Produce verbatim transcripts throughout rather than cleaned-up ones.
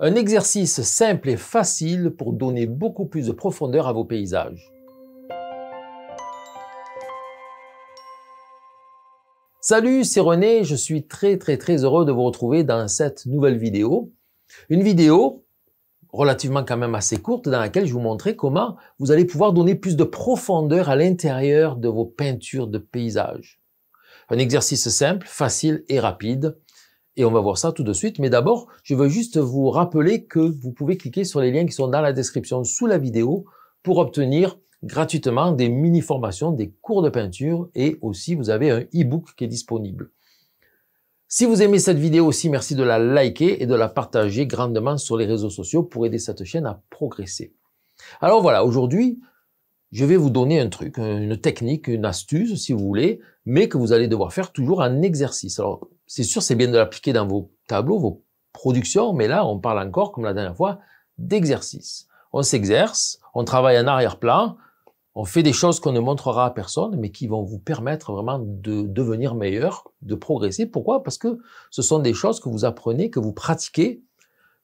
Un exercice simple et facile pour donner beaucoup plus de profondeur à vos paysages. Salut, c'est René, je suis très très très heureux de vous retrouver dans cette nouvelle vidéo. Une vidéo relativement quand même assez courte dans laquelle je vous montrais comment vous allez pouvoir donner plus de profondeur à l'intérieur de vos peintures de paysages. Un exercice simple, facile et rapide. Et on va voir ça tout de suite, mais d'abord, je veux juste vous rappeler que vous pouvez cliquer sur les liens qui sont dans la description sous la vidéo pour obtenir gratuitement des mini-formations, des cours de peinture et aussi vous avez un e-book qui est disponible. Si vous aimez cette vidéo aussi, merci de la liker et de la partager grandement sur les réseaux sociaux pour aider cette chaîne à progresser. Alors voilà, aujourd'hui, je vais vous donner un truc, une technique, une astuce si vous voulez, mais que vous allez devoir faire toujours en exercice. Alors, c'est sûr, c'est bien de l'appliquer dans vos tableaux, vos productions, mais là, on parle encore, comme la dernière fois, d'exercice. On s'exerce, on travaille en arrière-plan, on fait des choses qu'on ne montrera à personne, mais qui vont vous permettre vraiment de devenir meilleur, de progresser. Pourquoi? Parce que ce sont des choses que vous apprenez, que vous pratiquez,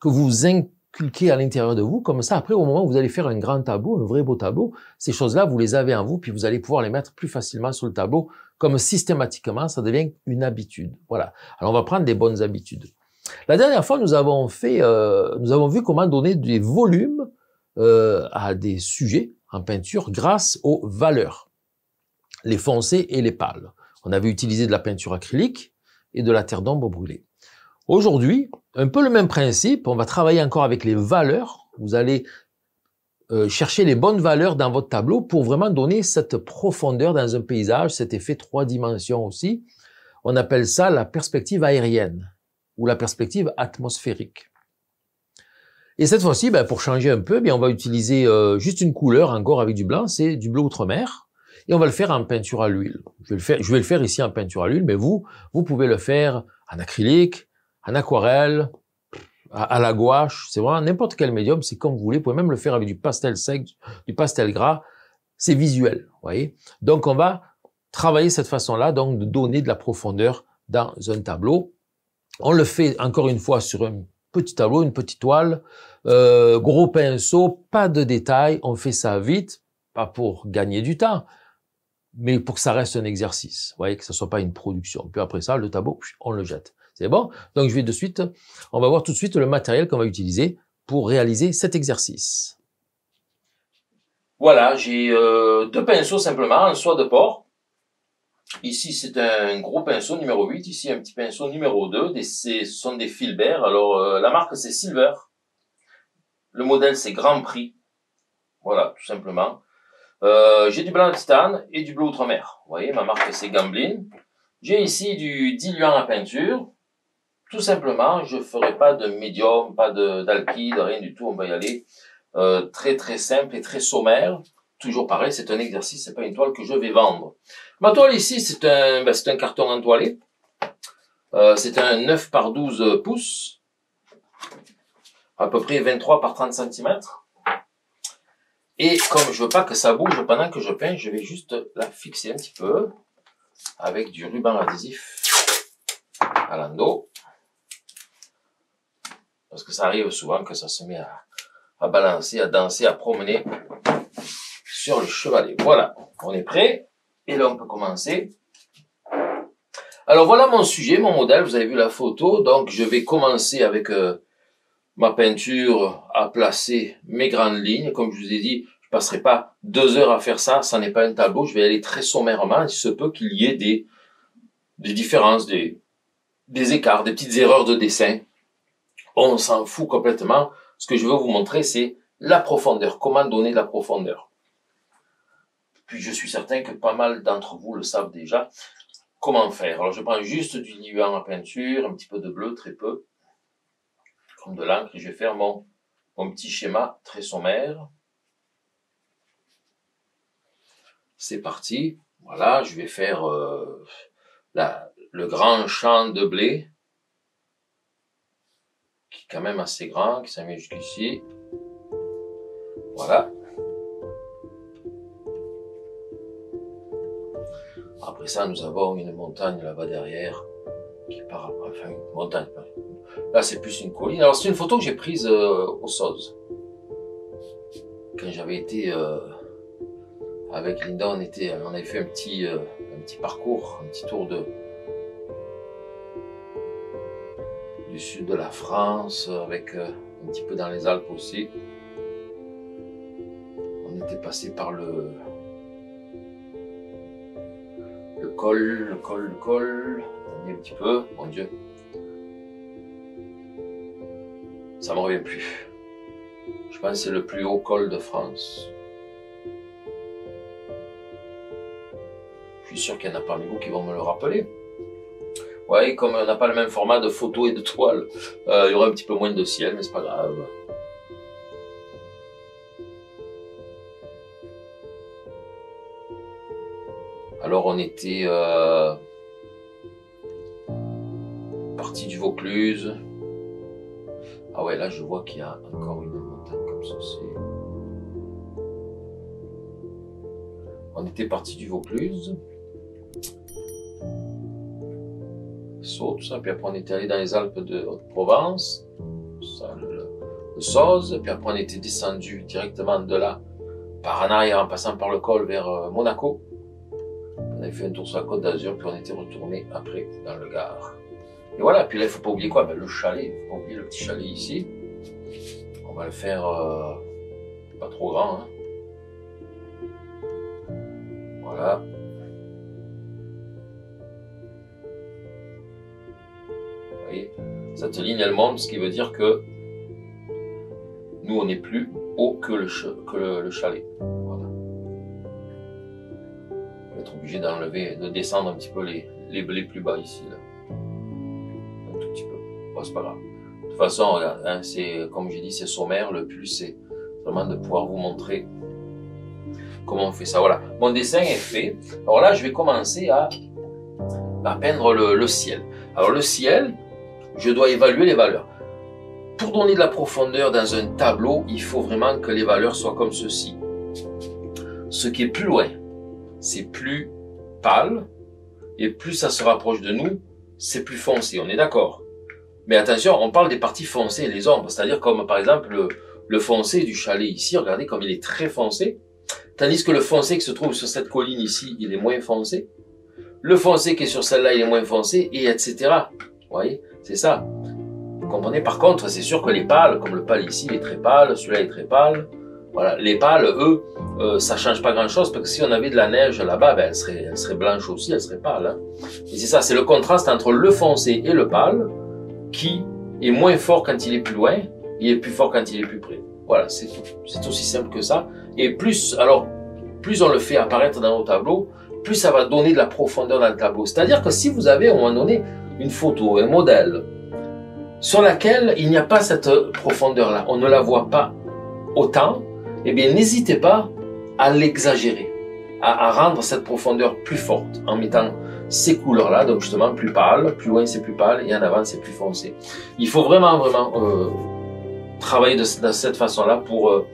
que vous inculquez à l'intérieur de vous. Comme ça, après, au moment où vous allez faire un grand tableau, un vrai beau tableau, ces choses-là, vous les avez en vous, puis vous allez pouvoir les mettre plus facilement sur le tableau. Comme systématiquement, ça devient une habitude. Voilà. Alors, on va prendre des bonnes habitudes. La dernière fois, nous avons fait, euh, nous avons vu comment donner des volumes euh, à des sujets en peinture grâce aux valeurs, les foncés et les pâles. On avait utilisé de la peinture acrylique et de la terre d'ombre brûlée. Aujourd'hui, un peu le même principe. On va travailler encore avec les valeurs. Vous allez Euh, cherchez les bonnes valeurs dans votre tableau pour vraiment donner cette profondeur dans un paysage, cet effet trois dimensions aussi. On appelle ça la perspective aérienne ou la perspective atmosphérique. Et cette fois-ci, ben, pour changer un peu, bien, on va utiliser euh, juste une couleur encore avec du blanc, c'est du bleu outre-mer. Et on va le faire en peinture à l'huile. Je vais le faire, je vais le faire ici en peinture à l'huile, mais vous, vous pouvez le faire en acrylique, en aquarelle, à la gouache, c'est vraiment n'importe quel médium, c'est comme vous voulez, vous pouvez même le faire avec du pastel sec, du pastel gras, c'est visuel, vous voyez. Donc on va travailler cette façon-là, donc de donner de la profondeur dans un tableau. On le fait encore une fois sur un petit tableau, une petite toile, euh, gros pinceau, pas de détails, on fait ça vite, pas pour gagner du temps, mais pour que ça reste un exercice, vous voyez, que ce soit pas une production. Puis après ça, le tableau, on le jette. C'est bon? Donc, je vais de suite, on va voir tout de suite le matériel qu'on va utiliser pour réaliser cet exercice. Voilà, j'ai euh, deux pinceaux simplement, un soie de porc. Ici, c'est un gros pinceau numéro huit. Ici, un petit pinceau numéro deux. Des, ce sont des Filbert. Alors, euh, la marque, c'est Silver. Le modèle, c'est Grand Prix. Voilà, tout simplement. Euh, j'ai du blanc de titane et du bleu outre-mer. Vous voyez, ma marque, c'est Gamblin. J'ai ici du diluant à peinture. Tout simplement, je ne ferai pas de médium, pas d'alkyde, rien du tout. On va y aller euh, très très simple et très sommaire. Toujours pareil, c'est un exercice, c'est pas une toile que je vais vendre. Ma toile ici, c'est un, ben, c'est un carton entoilé. Euh, c'est un neuf par douze pouces, à peu près vingt-trois par trente centimètres. Et comme je veux pas que ça bouge pendant que je peins, je vais juste la fixer un petit peu avec du ruban adhésif à l'endos. Parce que ça arrive souvent que ça se met à, à balancer, à danser, à promener sur le chevalet. Voilà, on est prêt. Et là, on peut commencer. Alors, voilà mon sujet, mon modèle. Vous avez vu la photo. Donc, je vais commencer avec euh, ma peinture à placer mes grandes lignes. Comme je vous ai dit, je ne passerai pas deux heures à faire ça. Ça n'est pas un tableau. Je vais aller très sommairement. Il se peut qu'il y ait des, des différences, des, des écarts, des petites erreurs de dessin. On s'en fout complètement. Ce que je veux vous montrer, c'est la profondeur. Comment donner de la profondeur. Puis, je suis certain que pas mal d'entre vous le savent déjà. Comment faire? Alors, je prends juste du diluant à peinture, un petit peu de bleu, très peu, comme de l'encre. Et je vais faire mon, mon petit schéma très sommaire. C'est parti. Voilà, je vais faire euh, la, le grand champ de blé. Qui est quand même assez grand, qui s'amène jusqu'ici. Voilà. Après ça, nous avons une montagne là-bas derrière, qui part, enfin une montagne, une Là, c'est plus une colline. Alors, c'est une photo que j'ai prise euh, au Sauze. Quand j'avais été euh, avec Linda, on, était, on avait fait un petit, euh, un petit parcours, un petit tour de, du sud de la France, avec euh, un petit peu dans les Alpes aussi. On était passé par le, le col, le col, le col. Attendez un petit peu, mon Dieu. Ça ne me revient plus. Je pense que c'est le plus haut col de France. Je suis sûr qu'il y en a parmi vous qui vont me le rappeler. Ouais, comme on n'a pas le même format de photo et de toile, euh, il y aura un petit peu moins de ciel, mais c'est pas grave. Alors on était euh, parti du Vaucluse. Ah ouais, là je vois qu'il y a encore une montagne comme ça. On était parti du Vaucluse. Saut, tout ça. Puis après on était allé dans les Alpes de Haute-Provence. Le, le Sauze. Puis après on était descendu directement de là, par en arrière, en passant par le col vers euh, Monaco. On avait fait un tour sur la Côte d'Azur. Puis on était retourné après dans le Gard. Et voilà, puis là, il ne faut pas oublier quoi? Ben, le chalet, il ne faut pas oublier le petit chalet ici. On va le faire euh, pas trop grand. Hein. Voilà. Vous voyez, cette ligne, elle monte, ce qui veut dire que nous, on n'est plus haut que le, ch que le, le chalet. Voilà. On va être obligé d'enlever, de descendre un petit peu les, les, les plus bas ici. Là. Tout petit peu. Bon, c'est pas grave. De toute façon, regarde, hein, c'est comme j'ai dit, c'est sommaire. Le plus, c'est vraiment de pouvoir vous montrer comment on fait ça. Voilà, mon dessin est fait. Alors là, je vais commencer à, à peindre le, le ciel. Alors le ciel, je dois évaluer les valeurs. Pour donner de la profondeur dans un tableau, il faut vraiment que les valeurs soient comme ceci. Ce qui est plus loin, c'est plus pâle, et plus ça se rapproche de nous, c'est plus foncé, on est d'accord. Mais attention, on parle des parties foncées, les ombres, c'est-à-dire comme par exemple le, le foncé du chalet ici, regardez comme il est très foncé, tandis que le foncé qui se trouve sur cette colline ici, il est moins foncé, le foncé qui est sur celle-là, il est moins foncé, et et cetera. Vous voyez, c'est ça. Vous comprenez? Par contre, c'est sûr que les pâles, comme le pâle ici, il est très pâle, celui-là est très pâle, voilà. Les pâles, eux, euh, ça change pas grand-chose, parce que si on avait de la neige là-bas, ben, elle serait, elle serait blanche aussi, elle serait pâle. Hein. Et c'est ça, c'est le contraste entre le foncé et le pâle, qui est moins fort quand il est plus loin, et est plus fort quand il est plus près. Voilà, c'est aussi simple que ça. Et plus, alors, plus on le fait apparaître dans nos tableaux, plus ça va donner de la profondeur dans le tableau. C'est-à-dire que si vous avez, à un moment donné, une photo, un modèle, sur laquelle il n'y a pas cette profondeur-là, on ne la voit pas autant, eh bien, n'hésitez pas à l'exagérer, à, à rendre cette profondeur plus forte en mettant ces couleurs-là, donc justement plus pâles, plus loin c'est plus pâle et en avant c'est plus foncé. Il faut vraiment, vraiment euh, travailler de, de cette façon-là pour, euh,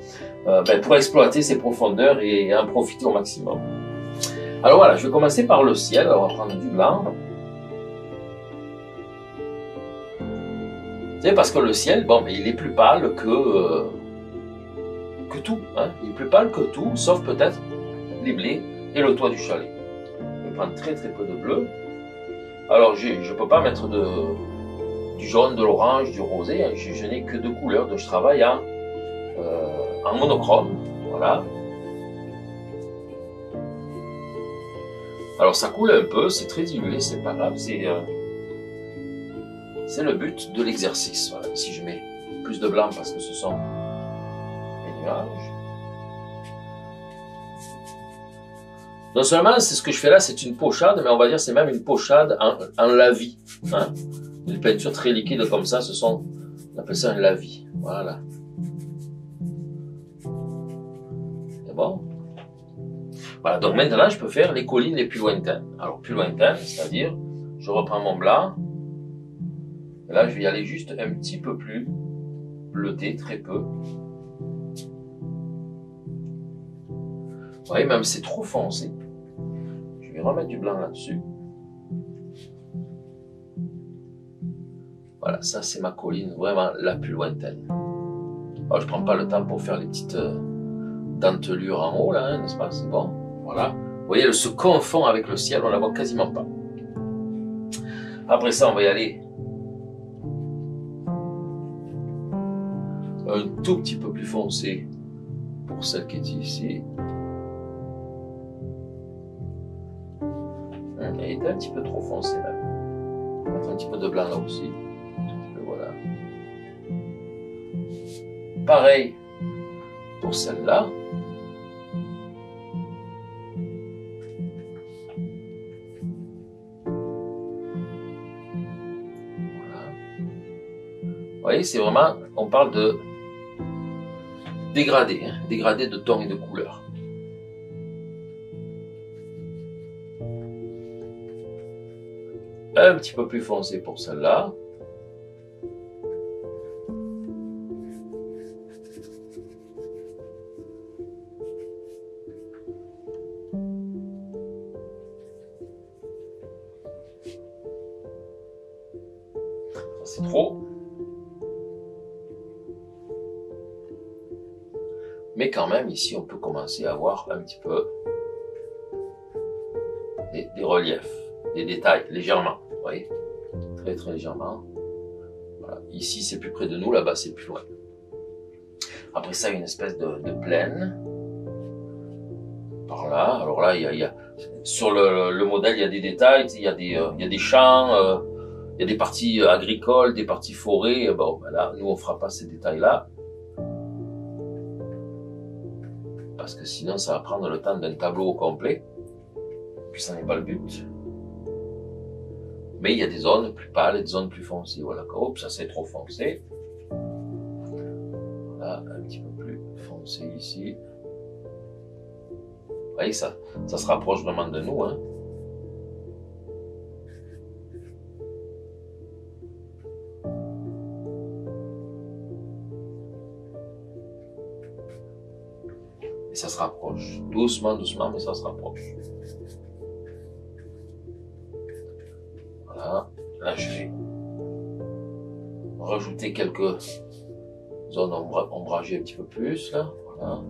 ben, pour exploiter ces profondeurs et en profiter au maximum. Alors voilà, je vais commencer par le ciel, alors on va prendre du blanc. Vous savez, parce que le ciel, bon, ben, il est plus pâle que... Euh, que tout, hein. Il est plus pâle que tout, sauf peut-être les blés et le toit du chalet. Je vais prendre très très peu de bleu. Alors je ne peux pas mettre de, du jaune, de l'orange, du rosé, hein. Je, je n'ai que deux couleurs, donc je travaille en, euh, en monochrome, voilà. Alors ça coule un peu, c'est très dilué, c'est pas grave, c'est euh, c'est le but de l'exercice, voilà. Si je mets plus de blanc parce que ce sont nuages. Non seulement c'est ce que je fais là, c'est une pochade, mais on va dire c'est même une pochade en, en lavis. Hein? Une peinture très liquide comme ça, ce sont, on appelle ça un lavis. Voilà. C'est bon. Voilà. Donc maintenant, je peux faire les collines les plus lointaines. Alors plus lointaines, c'est-à-dire, je reprends mon blanc. Et là, je vais y aller juste un petit peu plus bleuté, très peu. Vous voyez, même c'est trop foncé. Je vais remettre du blanc là-dessus. Voilà, ça c'est ma colline vraiment la plus lointaine. Alors, je prends pas le temps pour faire les petites euh, dentelures en haut là, n'est-ce hein, pas? C'est bon, voilà. Vous voyez, elle se confond avec le ciel, on la voit quasiment pas. Après ça, on va y aller un tout petit peu plus foncé pour celle qui est ici. Elle est un petit peu trop foncée même. On va mettre un petit peu de blanc là aussi. Voilà. Pareil pour celle-là. Vous voyez, c'est vraiment, on parle de dégradé, hein, dégradé de ton et de couleur. Un petit peu plus foncé pour celle-là. Ça, c'est trop. Mais quand même, ici, on peut commencer à voir un petit peu des, des reliefs, des détails, légèrement, vous voyez, très très légèrement. Voilà. Ici, c'est plus près de nous, là-bas, c'est plus loin. Après ça, une espèce de, de plaine, par là. Alors là, il y a, il y a, sur le, le modèle, il y a des détails, il y a des, euh, il y a des champs, euh, il y a des parties agricoles, des parties forêts. Bon, ben là, nous, on ne fera pas ces détails-là. Parce que sinon ça va prendre le temps d'un tableau au complet, puis ça n'est pas le but. Mais il y a des zones plus pâles et des zones plus foncées. Voilà, hop, ça c'est trop foncé. Voilà, un petit peu plus foncé ici. Vous voyez, ça, ça se rapproche vraiment de nous, hein. Et ça se rapproche, doucement, doucement, mais ça se rapproche. Voilà, là je vais rajouter quelques zones ombra ombragées un petit peu plus, là, voilà.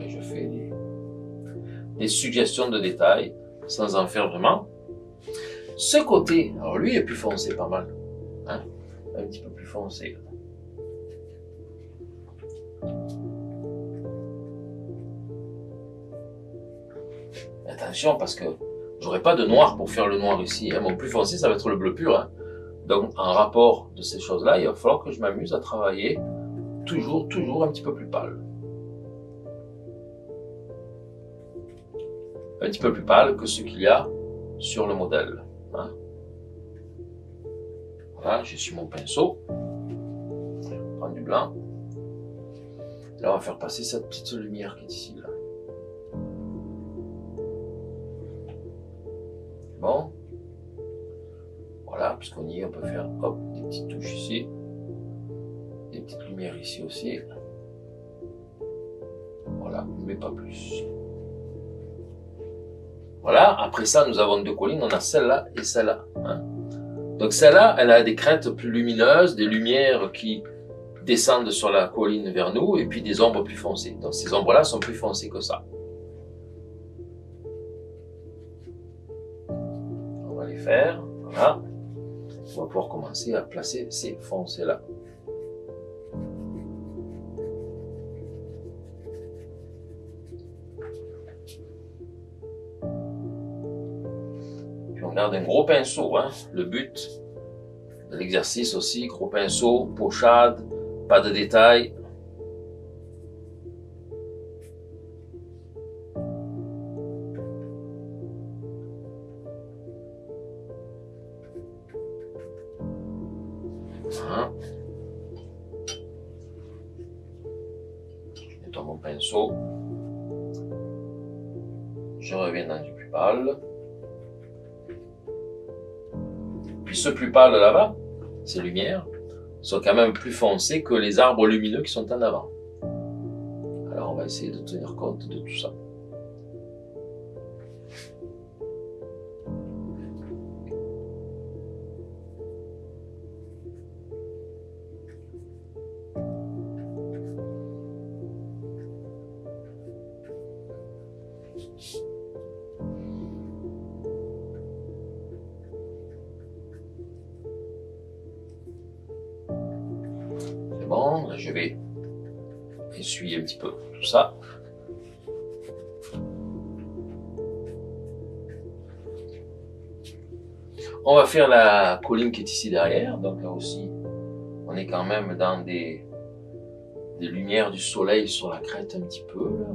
Et je fais des, des suggestions de détails, sans en faire vraiment. Ce côté, alors lui il est plus foncé pas mal, hein? Un petit peu plus foncé. Attention, parce que j'aurai pas de noir pour faire le noir ici, hein. Mon plus foncé, ça va être le bleu pur, hein. Donc, en rapport de ces choses-là, il va falloir que je m'amuse à travailler toujours, toujours un petit peu plus pâle. Un petit peu plus pâle que ce qu'il y a sur le modèle, hein. Voilà, j'ai sur mon pinceau, je vais prendre du blanc. Là, on va faire passer cette petite lumière qui est ici, là. Bon. Voilà, puisqu'on y est, on peut faire, hop, des petites touches ici. Des petites lumières ici aussi. Voilà, mais pas plus. Voilà, après ça, nous avons deux collines, on a celle-là et celle-là, hein. Donc celle-là, elle a des crêtes plus lumineuses, des lumières qui descendent sur la colline vers nous, et puis des ombres plus foncées. Donc ces ombres-là sont plus foncées que ça. On va les faire, voilà. On va pouvoir commencer à placer ces foncés-là. D'un gros pinceau, hein. Le but de l'exercice aussi, gros pinceau, pochade, pas de détails. Voilà. Je nettoie mon pinceau, je reviens dans du plus pâle. Puis ce plus pâle là-bas, ces lumières, sont quand même plus foncées que les arbres lumineux qui sont en avant. Alors on va essayer de tenir compte de tout ça. également. Je vais essuyer un petit peu tout ça. On va faire la colline qui est ici derrière. Donc là aussi, on est quand même dans des, des lumières du soleil sur la crête un petit peu. Là.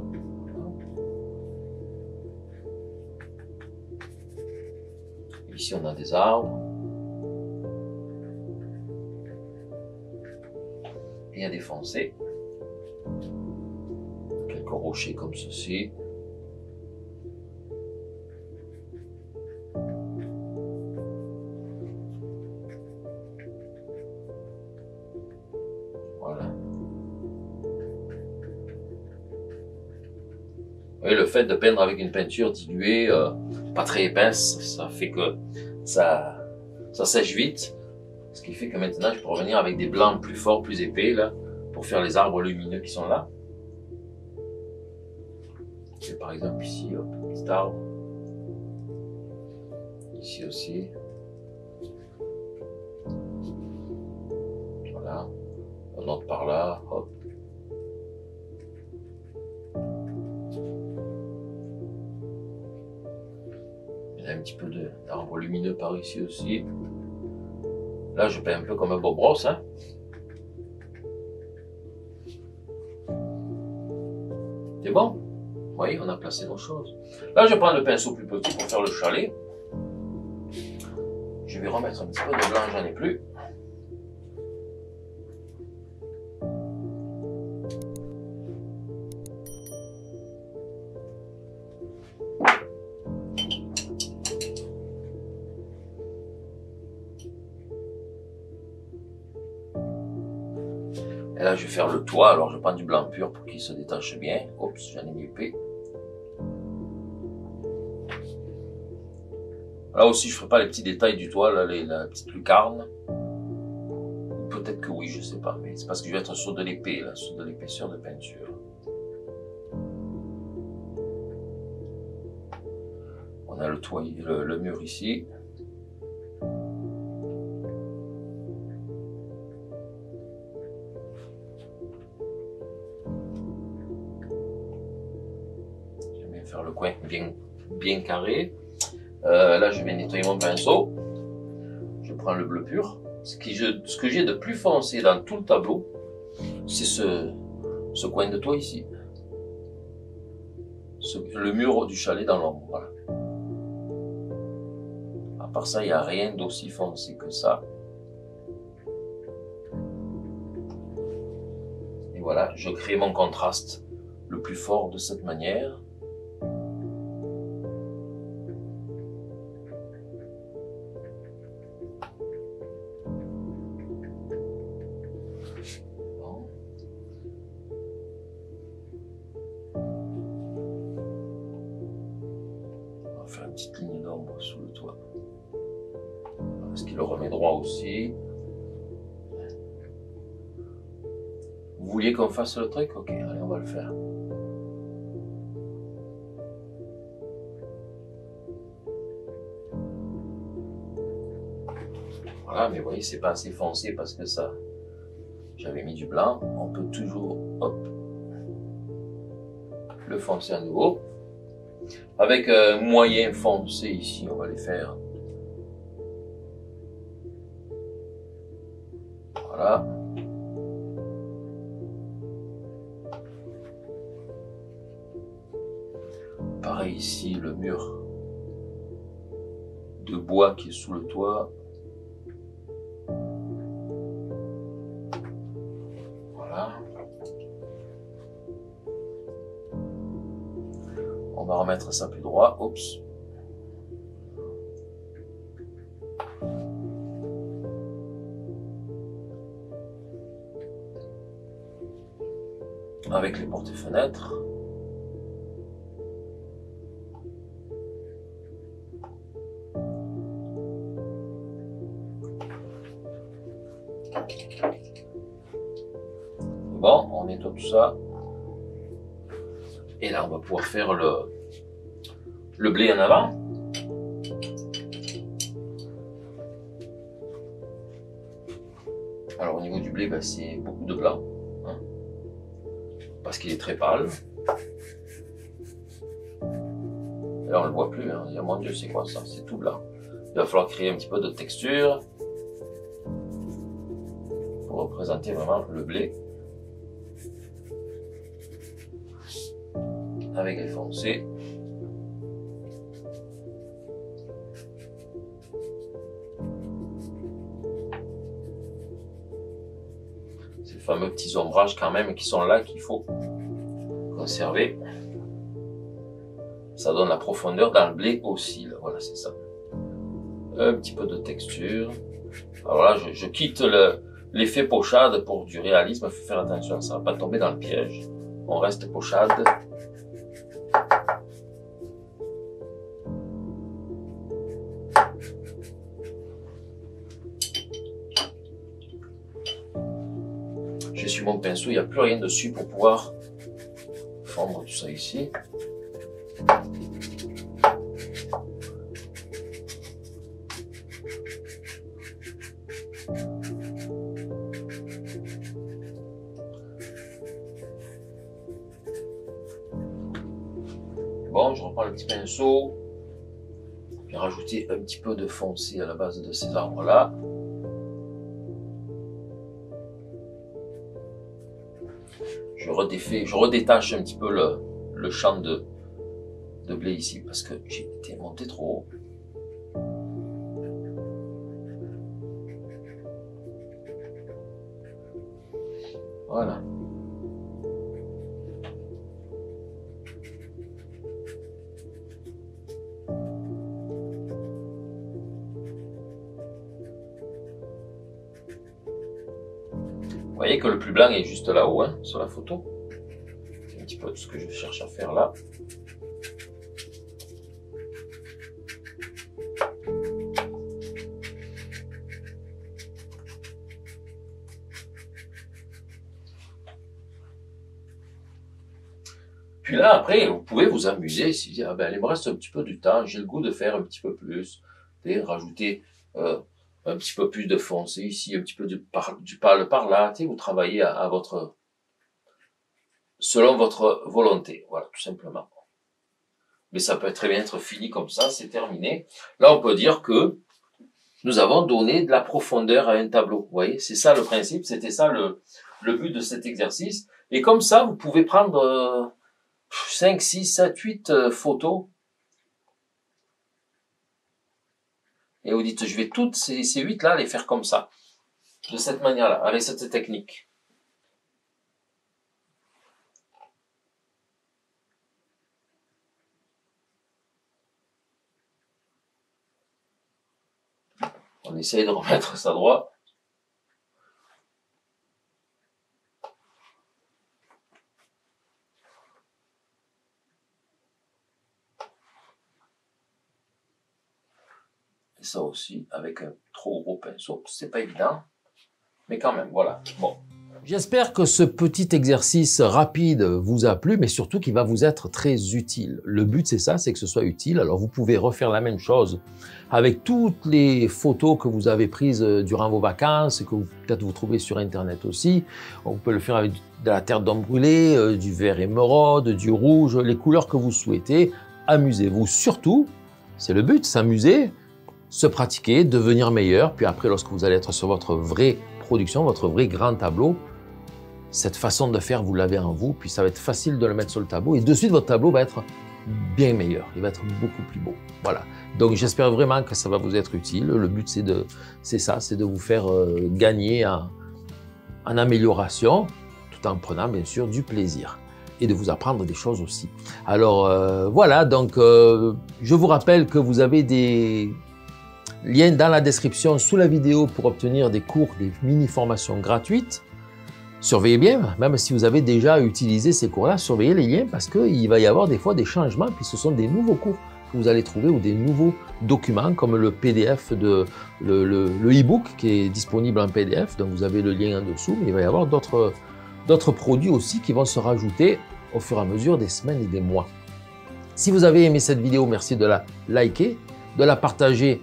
Ici, on a des arbres. Il y a des foncés. Quelques rochers comme ceci. Voilà. Et le fait de peindre avec une peinture diluée, euh, pas très épaisse, ça fait que ça, ça sèche vite. Ce qui fait que maintenant, je peux revenir avec des blancs plus forts, plus épais, là, pour faire les arbres lumineux qui sont là. Et par exemple ici, hop, petit arbre. Ici aussi. Voilà. On entre par là, hop. Il y a un petit peu d'arbres lumineux par ici aussi. Là, je peins un peu comme un beau brosse, hein. C'est bon? Vous voyez, on a placé nos choses. Là, je prends le pinceau plus petit pour faire le chalet. Je vais remettre un petit peu de blanc, j'en ai plus. Là, je vais faire le toit, alors je prends du blanc pur pour qu'il se détache bien. Oups, j'en ai mis épais. Là aussi, je ne ferai pas les petits détails du toit, là, les, la petite lucarne. Peut-être que oui, je ne sais pas, mais c'est parce que je vais être sur de l'épais, là, sur de l'épaisseur de peinture. On a le toit, le, le mur ici. Le coin bien, bien carré. Euh, là, je vais nettoyer mon pinceau. Je prends le bleu pur. Ce, qui je, ce que j'ai de plus foncé dans tout le tableau, c'est ce, ce coin de toit ici. Ce, le mur du chalet dans l'ombre. Voilà. À part ça, il n'y a rien d'aussi foncé que ça. Et voilà, je crée mon contraste le plus fort de cette manière. Vous vouliez qu'on fasse le truc? Ok, allez, on va le faire. Voilà, mais vous voyez, c'est pas assez foncé parce que ça... J'avais mis du blanc. On peut toujours, hop, le foncer à nouveau. Avec euh, moyen foncé ici, on va les faire. Voilà. Pareil ici, le mur de bois qui est sous le toit. Voilà. On va remettre ça plus droit. Oups. Avec les portes et fenêtres. Bon, on nettoie tout ça. Et là, on va pouvoir faire le, le blé en avant. Alors au niveau du blé, bah, c'est beaucoup de plats, hein, parce qu'il est très pâle. Là, on le voit plus, hein. Mon Dieu, c'est quoi ça? C'est tout blanc. Il va falloir créer un petit peu de texture pour représenter vraiment le blé avec les foncés. Ces fameux petits ombrages quand même qui sont là, qu'il faut conserver. Ça donne la profondeur dans le blé aussi, là. Voilà, c'est ça. Un petit peu de texture. Alors là, je, je quitte l'effet le, pochade pour du réalisme. Il faut faire attention, ça ne va pas tomber dans le piège. On reste pochade. J'ai su mon pinceau, il n'y a plus rien dessus pour pouvoir fondre tout ça ici. Bon, je reprends le petit pinceau. Je vais rajouter un petit peu de foncé à la base de ces arbres-là. Je redéfais, je redétache un petit peu le, le champ de de blé ici parce que j'ai été monté trop haut. Voilà. Vous voyez que le plus blanc est juste là-haut, hein, sur la photo. C'est un petit peu tout ce que je cherche à faire là. Puis là, après, vous pouvez vous amuser, si vous dites, ah ben, il me reste un petit peu du temps, j'ai le goût de faire un petit peu plus, et rajouter euh, un petit peu plus de foncé ici, un petit peu du pâle par, par là, tu sais, vous travaillez à, à votre, selon votre volonté, voilà, tout simplement. Mais ça peut très bien être fini comme ça, c'est terminé. Là, on peut dire que nous avons donné de la profondeur à un tableau, vous voyez, c'est ça le principe, c'était ça le, le but de cet exercice, et comme ça, vous pouvez prendre... Euh, cinq, six, sept, huit euh, photos. Et vous dites, je vais toutes ces, ces huit-là les faire comme ça. De cette manière-là, avec cette technique. On essaye de remettre ça droit. Ça aussi avec un trop gros pinceau, c'est pas évident, mais quand même, voilà. Bon. J'espère que ce petit exercice rapide vous a plu, mais surtout qu'il va vous être très utile. Le but, c'est ça, c'est que ce soit utile. Alors, vous pouvez refaire la même chose avec toutes les photos que vous avez prises durant vos vacances, que peut-être vous trouvez sur Internet aussi. Vous pouvez le faire avec de la terre d'homme brûlée, du vert émeraude, du rouge, les couleurs que vous souhaitez. Amusez-vous surtout, c'est le but, s'amuser. Se pratiquer, devenir meilleur, puis après, lorsque vous allez être sur votre vraie production, votre vrai grand tableau, cette façon de faire, vous l'avez en vous, puis ça va être facile de le mettre sur le tableau, et de suite, votre tableau va être bien meilleur, il va être beaucoup plus beau. Voilà, donc j'espère vraiment que ça va vous être utile. Le but, c'est de, c'est ça, c'est de vous faire euh, gagner en, en amélioration, tout en prenant, bien sûr, du plaisir. Et de vous apprendre des choses aussi. Alors, euh, voilà, donc, euh, je vous rappelle que vous avez des... lien dans la description sous la vidéo pour obtenir des cours, des mini-formations gratuites. Surveillez bien, même si vous avez déjà utilisé ces cours-là, surveillez les liens parce qu'il va y avoir des fois des changements, puis ce sont des nouveaux cours que vous allez trouver ou des nouveaux documents comme le P D F, de, le, le, le e-book qui est disponible en P D F, donc vous avez le lien en dessous, mais il va y avoir d'autres d'autres produits aussi qui vont se rajouter au fur et à mesure des semaines et des mois. Si vous avez aimé cette vidéo, merci de la liker, de la partager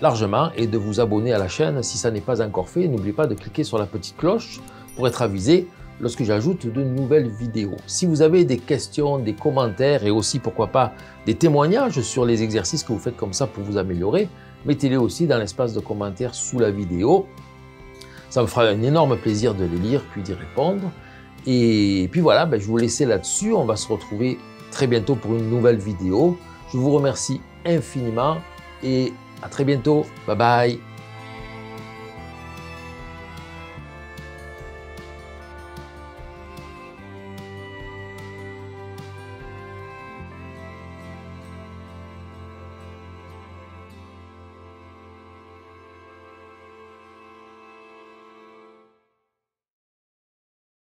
largement et de vous abonner à la chaîne si ça n'est pas encore fait. N'oubliez pas de cliquer sur la petite cloche pour être avisé lorsque j'ajoute de nouvelles vidéos. Si vous avez des questions, des commentaires et aussi pourquoi pas des témoignages sur les exercices que vous faites comme ça pour vous améliorer, mettez-les aussi dans l'espace de commentaires sous la vidéo. Ça me fera un énorme plaisir de les lire puis d'y répondre. Et puis voilà, ben je vous laisse là-dessus. On va se retrouver très bientôt pour une nouvelle vidéo. Je vous remercie infiniment et à très bientôt. Bye bye.